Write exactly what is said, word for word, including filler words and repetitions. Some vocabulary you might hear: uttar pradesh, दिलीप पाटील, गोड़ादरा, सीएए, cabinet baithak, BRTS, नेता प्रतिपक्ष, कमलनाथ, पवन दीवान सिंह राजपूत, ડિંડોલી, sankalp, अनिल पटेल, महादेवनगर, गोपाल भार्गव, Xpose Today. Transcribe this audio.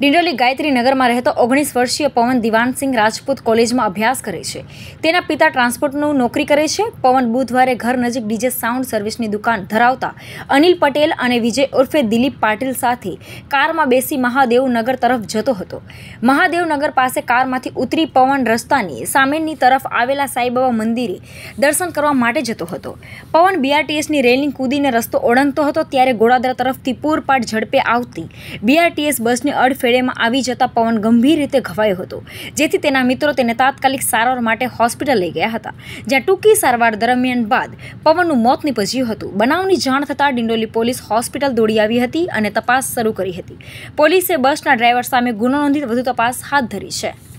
डिंडोली गायत्री नगर में रहता ओगनीस वर्षीय पवन दीवान सिंह राजपूत कॉलेज में अभ्यास करे छे। तेना पिता ट्रांसपोर्टनू नौकरी करे छे। पवन बुधवारे घर नजीक डीजे साउंड सर्विसनी दुकान धरावता अनिल पटेल अने विजय उर्फे दिलीप पाटील साथे कार में बेसी महादेवनगर तरफ जतो हतो। महादेवनगर पास कार मांथी उतरी पवन रस्तानी सामेनी तरफ आवेला साईबाबा मंदिरे दर्शन करवा माटे जतो हतो। पवन बीआरटीएस नी रेलिंग कूदीने रस्तो ओळंगतो हतो त्यारे गोड़ादरा तरफथी पूरपाट झड़पे आवती बीआरटीएस बसने अड़फेड़े में आवी जता पवन गंभीर रीते घवायो हतो, जेथी तेना मित्रों तेने तात्कालिक सारवार माटे होस्पिटल लई गया हता, ज्यां टूंकी सारवार दरमियान बाद पवननुं मौत निपज्युं हतुं। बनावनी जाण थतां डिंडोली पोलीस होस्पिटल दौड़ी आवी हती अने तपास शरू करी हती। पोलीसे बसना ड्राइवर सामे गुनो नोंधी વધુ તપાસ હાથ ધરી છે।